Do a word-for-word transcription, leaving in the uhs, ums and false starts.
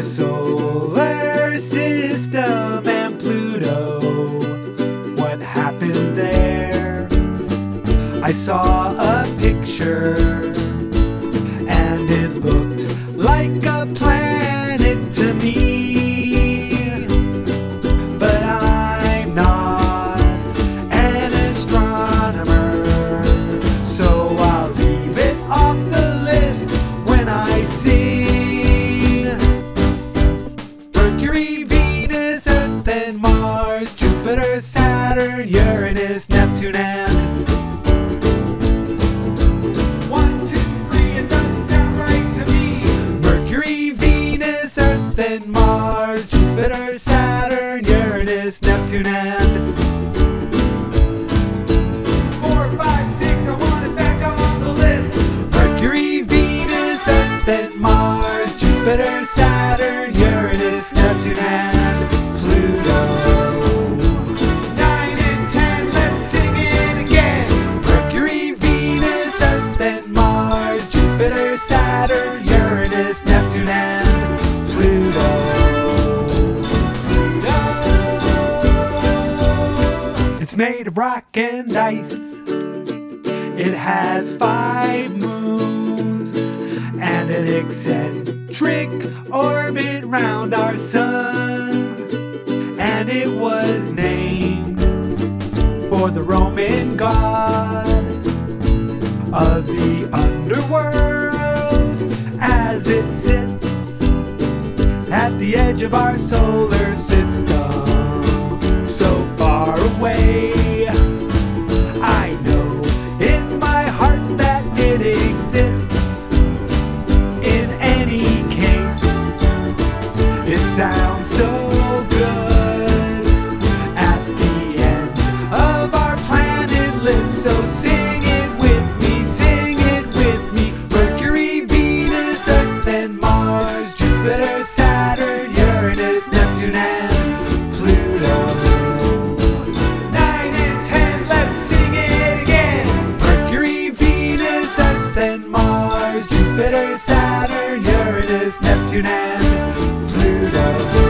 our solar system and Pluto. What happened there? I saw a picture and it looked like a planet to me, but I'm not an astronomer, so I'll leave it off the list when I sing. Mercury, Venus, Earth and Mars, Jupiter, Saturn, Uranus, Neptune and Mars, Jupiter, Saturn, Uranus, Neptune, and four, five, six, I want it back on the list. Mercury, Venus, Earth, and Mars, Jupiter, Saturn, Uranus, Neptune, and Pluto. Nine and ten, let's sing it again. Mercury, Venus, Earth, and Mars, Jupiter, Saturn, Uranus, Neptune, and Pluto. It's made of rock and ice. It has five moons and an eccentric orbit round our sun. And it was named for the Roman god of the underworld as it sits at the edge of our solar system. So far away, I know in my heart that it exists. In any case, it sounds so good at the end of our planet list. So sing it with me, sing it with me. Mercury, Venus, Earth and Mars, Jupiter, Saturn, Uranus, Neptune and Pluto. Jupiter, Saturn, Uranus, Neptune, and Pluto.